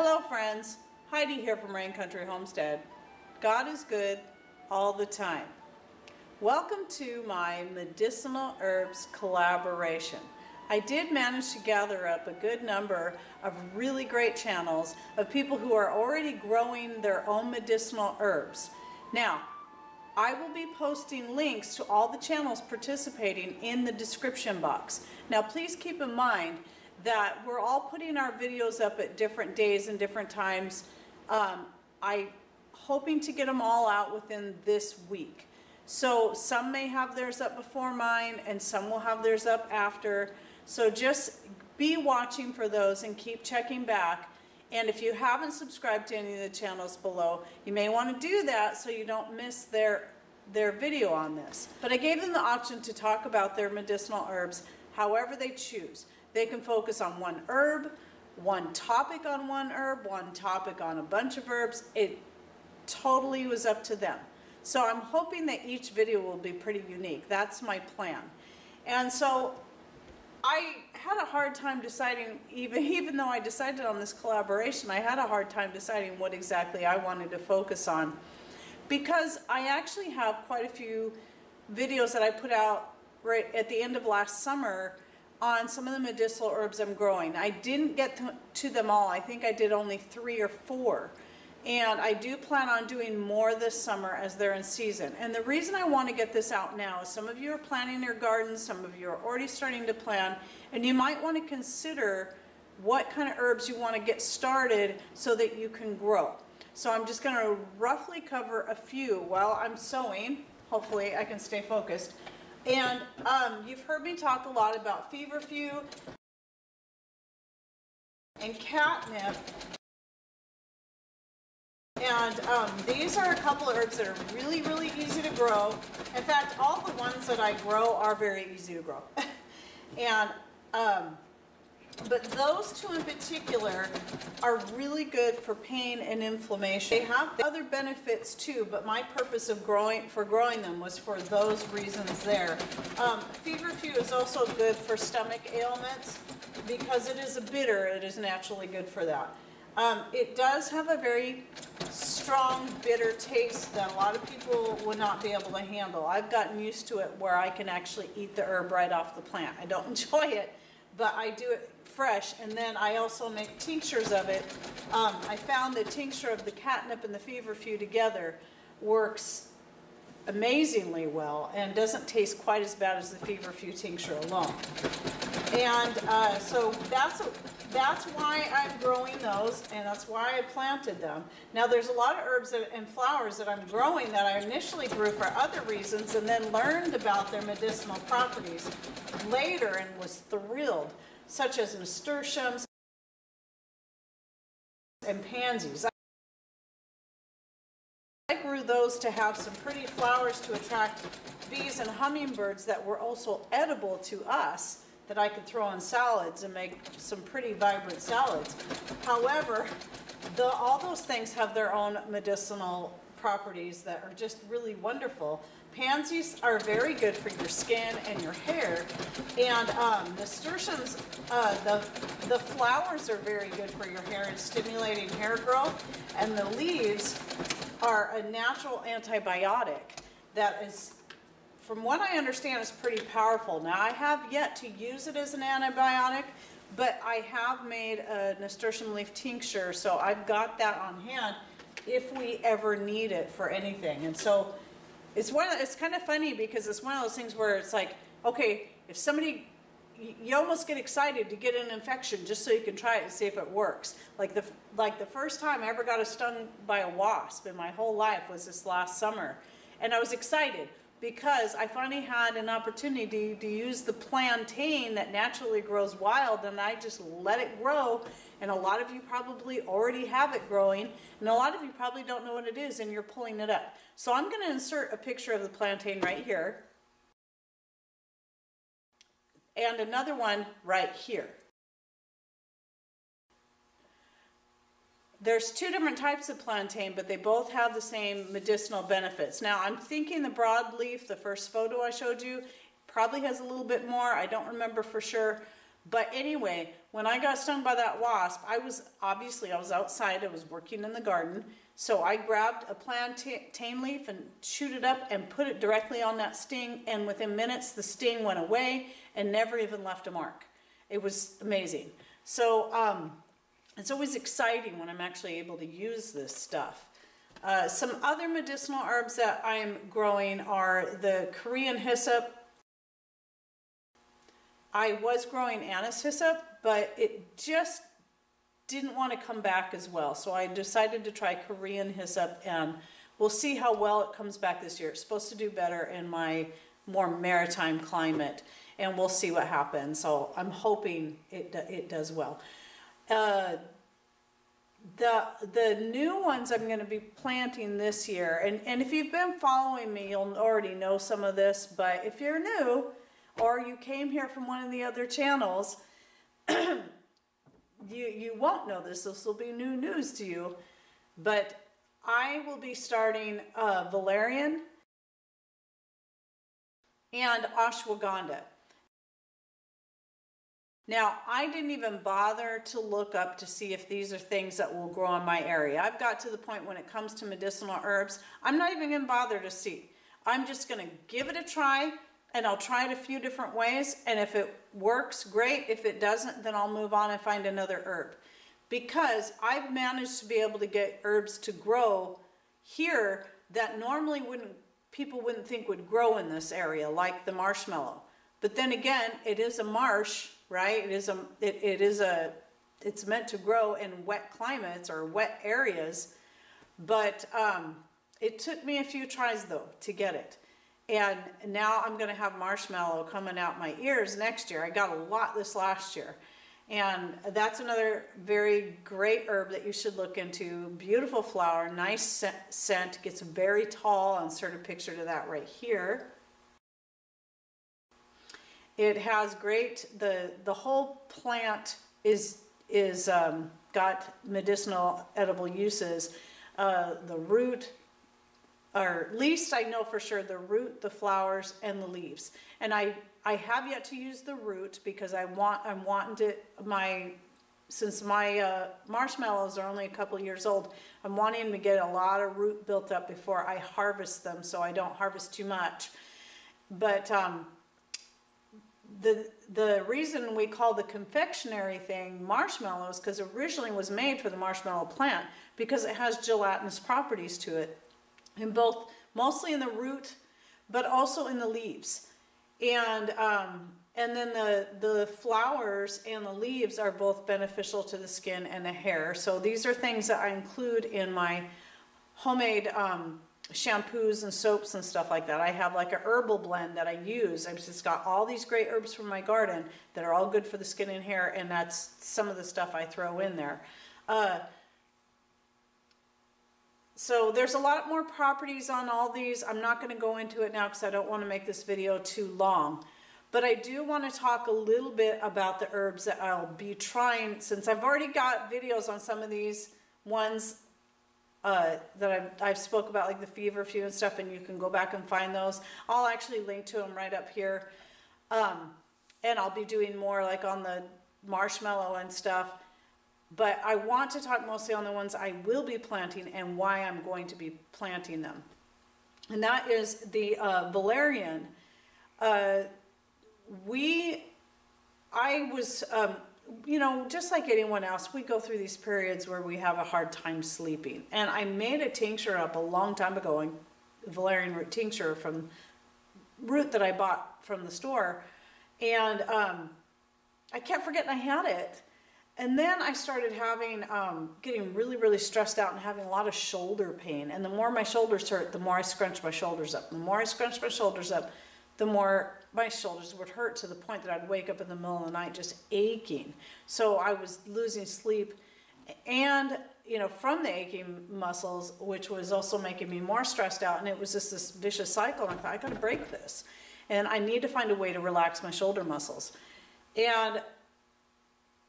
Hello friends, Heidi here from Rain Country Homestead. God is good all the time. Welcome to my medicinal herbs collaboration. I did manage to gather up a good number of really great channels of people who are already growing their own medicinal herbs. Now, I will be posting links to all the channels participating in the description box. Now please keep in mind that we're all putting our videos up at different days and different times. I'm hoping to get them all out within this week. So some may have theirs up before mine and some will have theirs up after. So just be watching for those and keep checking back. And if you haven't subscribed to any of the channels below, you may want to do that so you don't miss their video on this. But I gave them the option to talk about their medicinal herbs however they choose. They can focus on one herb, one topic on one herb, one topic on a bunch of herbs. It totally was up to them. So I'm hoping that each video will be pretty unique. That's my plan. And so I had a hard time deciding, even though I decided on this collaboration, I had a hard time deciding what exactly I wanted to focus on, because I actually have quite a few videos that I put out right at the end of last summer on some of the medicinal herbs I'm growing. I didn't get to them all. I think I did only 3 or 4. And I do plan on doing more this summer as they're in season. And the reason I want to get this out now is some of you are planning your gardens, some of you are already starting to plan, and you might want to consider what kind of herbs you want to get started so that you can grow. So I'm just going to roughly cover a few while I'm sowing. Hopefully I can stay focused. And you've heard me talk a lot about feverfew and catnip. And these are a couple of herbs that are really, really easy to grow. In fact, all the ones that I grow are very easy to grow. And but those two in particular are really good for pain and inflammation. They have other benefits too, but my purpose of growing them was for those reasons there. Feverfew is also good for stomach ailments because it is a bitter. It is naturally good for that. It does have a very strong bitter taste that a lot of people would not be able to handle. I've gotten used to it where I can actually eat the herb right off the plant. I don't enjoy it, but I do it fresh, and then I also make tinctures of it. I found the tincture of the catnip and the feverfew together works amazingly well and doesn't taste quite as bad as the feverfew tincture alone. And so that's why I'm growing those, and that's why I planted them. Now there's a lot of herbs and flowers that I'm growing that I initially grew for other reasons and then learned about their medicinal properties later and was thrilled, such as nasturtiums and pansies. I grew those to have some pretty flowers to attract bees and hummingbirds that were also edible to us, that I could throw in salads and make some pretty vibrant salads. However, all those things have their own medicinal properties that are just really wonderful. Pansies are very good for your skin and your hair, and nasturtiums, the flowers are very good for your hair and stimulating hair growth, and the leaves are a natural antibiotic that is, from what I understand, it's pretty powerful. Now, I have yet to use it as an antibiotic, but I have made a nasturtium leaf tincture, so I've got that on hand if we ever need it for anything. And so it's kind of funny because it's one of those things where it's like, okay, if somebody, you almost get excited to get an infection just so you can try it and see if it works. Like the first time I ever got stung by a wasp in my whole life was this last summer, and I was excited because I finally had an opportunity to use the plantain that naturally grows wild, and I just let it grow, and a lot of you probably already have it growing, and a lot of you probably don't know what it is and you're pulling it up. So I'm going to insert a picture of the plantain right here and another one right here. There's two different types of plantain, but they both have the same medicinal benefits. Now, I'm thinking the broadleaf, the first photo I showed you, probably has a little bit more. I don't remember for sure, But anyway, when I got stung by that wasp, I was outside, I was working in the garden. So I grabbed a plantain leaf and chewed it up and put it directly on that sting. And within minutes, the sting went away and never even left a mark. It was amazing. So it's always exciting when I'm actually able to use this stuff. Some other medicinal herbs that I'm growing are the Korean hyssop. I was growing anise hyssop, but it just didn't want to come back as well. So I decided to try Korean hyssop, and we'll see how well it comes back this year. It's supposed to do better in my more maritime climate, and we'll see what happens. So I'm hoping it does well. The new ones I'm going to be planting this year, and if you've been following me, you'll already know some of this, but if you're new or you came here from one of the other channels, you won't know this. This will be new news to you, but I will be starting Valerian and Ashwagandha. Now, I didn't even bother to look up to see if these are things that will grow in my area. I've got to the point when it comes to medicinal herbs, I'm not even going to bother to see. I'm just going to give it a try, and I'll try it a few different ways. And if it works, great. If it doesn't, then I'll move on and find another herb. Because I've managed to be able to get herbs to grow here that normally people wouldn't think would grow in this area, like the marshmallow. But then again, it is a marsh, right? It's meant to grow in wet climates or wet areas. But it took me a few tries though to get it. And now I'm going to have marshmallow coming out my ears next year. I got a lot this last year. And that's another very great herb that you should look into. Beautiful flower, nice scent, gets very tall. I'll insert a picture to that right here. It has great, the whole plant is got medicinal edible uses. The root, or at least I know for sure, the root, the flowers, and the leaves. And I have yet to use the root because since my marshmallows are only a couple years old, I'm wanting to get a lot of root built up before I harvest them, so I don't harvest too much. But The reason we call the confectionery thing marshmallows, because originally was made for the marshmallow plant, because it has gelatinous properties to it, mostly in the root, but also in the leaves. And then the flowers and the leaves are both beneficial to the skin and the hair. So these are things that I include in my homemade shampoos and soaps and stuff like that. I have like a herbal blend that I use. I've just got all these great herbs from my garden that are all good for the skin and hair, and that's some of the stuff I throw in there. So there's a lot more properties on all these. I'm not going to go into it now because I don't want to make this video too long. But I do want to talk a little bit about the herbs that I'll be trying, since I've already got videos on some of these ones that I've spoke about, like the feverfew and stuff, and you can go back and find those. I'll actually link to them right up here. And I'll be doing more like on the marshmallow and stuff. But I want to talk mostly on the ones I will be planting and why I'm going to be planting them. And that is the valerian. You know, just like anyone else, we go through these periods where we have a hard time sleeping. And I made a tincture up a long time ago, a valerian root tincture from root that I bought from the store. And I kept forgetting I had it. And then I started having, getting really, really stressed out and having a lot of shoulder pain. And the more my shoulders hurt, the more I scrunched my shoulders up. The more I scrunched my shoulders up, the more my shoulders would hurt, to the point that I'd wake up in the middle of the night just aching. So I was losing sleep, and you know, from the aching muscles, which was also making me more stressed out, and it was just this vicious cycle. And I thought, I gotta break this, and I need to find a way to relax my shoulder muscles. And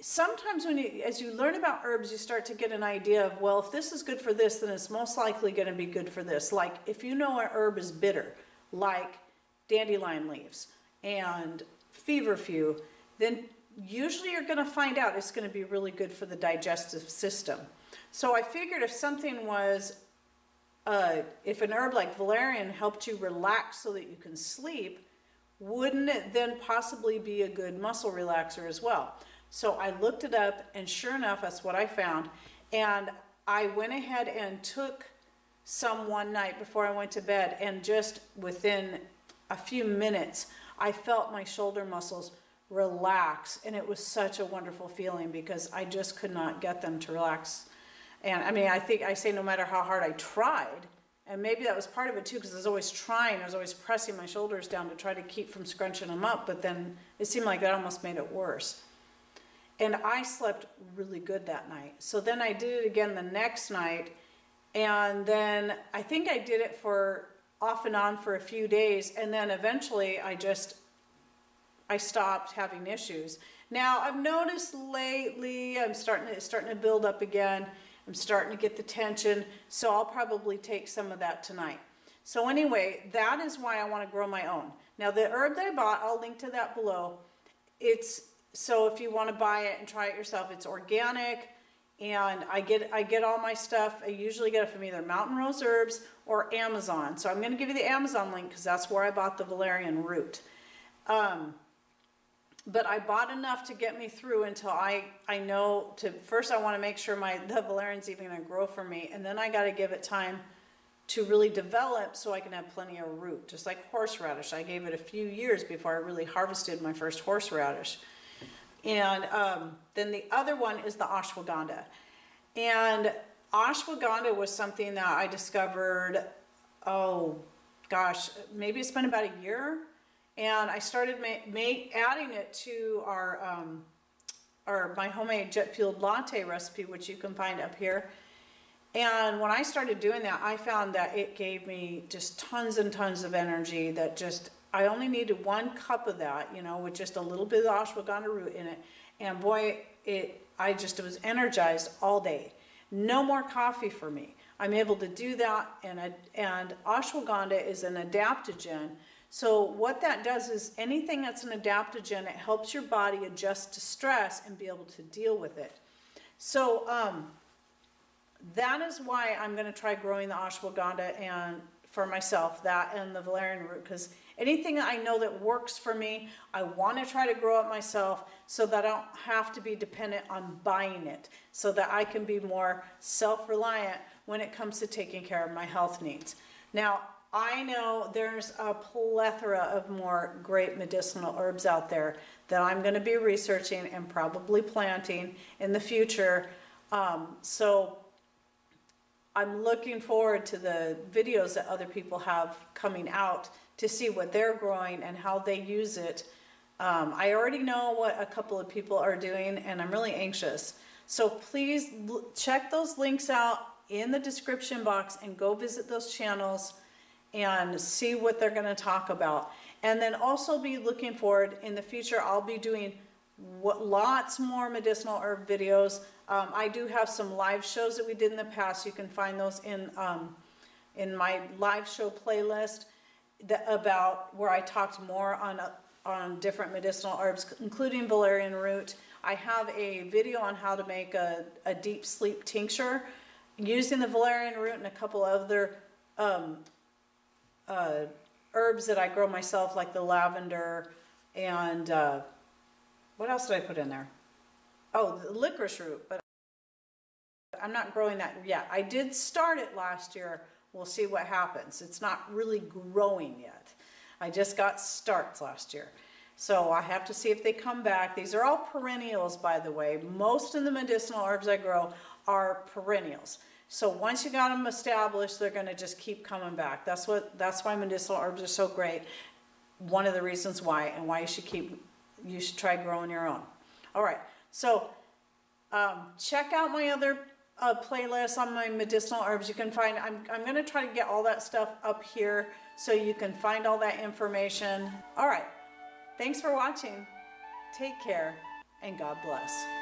sometimes as you learn about herbs, you start to get an idea of, well, if this is good for this, then it's most likely going to be good for this. Like if you know an herb is bitter, like dandelion leaves and feverfew, then usually you're going to find out it's going to be really good for the digestive system. So I figured if something was, if an herb like valerian helped you relax so that you can sleep, wouldn't it then possibly be a good muscle relaxer as well? So I looked it up, and sure enough, that's what I found. And I went ahead and took some one night before I went to bed, and just within a few minutes, I felt my shoulder muscles relax, and it was such a wonderful feeling because I just could not get them to relax. And I mean, I think I say no matter how hard I tried, and maybe that was part of it too, because I was always trying, I was always pressing my shoulders down to try to keep from scrunching them up, but then it seemed like that almost made it worse. And I slept really good that night. So then I did it again the next night, and then I think I did it for off and on for a few days, and then eventually I stopped having issues. Now I've noticed lately it's starting to build up again. I'm starting to get the tension, so I'll probably take some of that tonight. So anyway, that is why I want to grow my own. Now the herb that I bought, I'll link to that below. So if you want to buy it and try it yourself, it's organic, and I get all my stuff. I usually get it from either Mountain Rose Herbs or Amazon. So I'm going to give you the Amazon link because that's where I bought the valerian root. But I bought enough to get me through until I know to, first I want to make sure the valerian's even going to grow for me, and then I got to give it time to really develop so I can have plenty of root. Just like horseradish, I gave it a few years before I really harvested my first horseradish. And then the other one is the ashwagandha. And ashwagandha was something that I discovered, oh gosh, maybe it's been about a year. And I started adding it to my homemade jet-fueled latte recipe, which you can find up here. And when I started doing that, I found that it gave me just tons and tons of energy. That just, I only needed 1 cup of that, you know, with just a little bit of ashwagandha root in it. And boy, I was energized all day. No more coffee for me. I'm able to do that, and ashwagandha is an adaptogen. So what that does is anything that's an adaptogen, it helps your body adjust to stress and be able to deal with it. So that is why I'm going to try growing the ashwagandha and for myself, that and the valerian root, because anything I know that works for me, I want to try to grow it myself so that I don't have to be dependent on buying it, so that I can be more self-reliant when it comes to taking care of my health needs. Now, I know there's a plethora of more great medicinal herbs out there that I'm going to be researching and probably planting in the future. So I'm looking forward to the videos that other people have coming out to see what they're growing and how they use it. I already know what a couple of people are doing, and I'm really anxious. So please check those links out in the description box and go visit those channels and see what they're going to talk about. And then also be looking forward in the future. I'll be doing lots more medicinal herb videos. I do have some live shows that we did in the past. You can find those in my live show playlist where I talked more on different medicinal herbs, including valerian root. I have a video on how to make a deep sleep tincture using the valerian root and a couple other herbs that I grow myself, like the lavender and what else did I put in there? Oh, the licorice root, but I'm not growing that yet. I did start it last year. We'll see what happens. It's not really growing yet. I just got starts last year, so I have to see if they come back. These are all perennials, by the way. Most of the medicinal herbs I grow are perennials. So once you got them established, they're going to just keep coming back. That's why medicinal herbs are so great. One of the reasons why, and why you should try growing your own. All right. So check out my other playlist on my medicinal herbs. You can find, I'm going to try to get all that stuff up here so you can find all that information. All right. Thanks for watching. Take care, and God bless.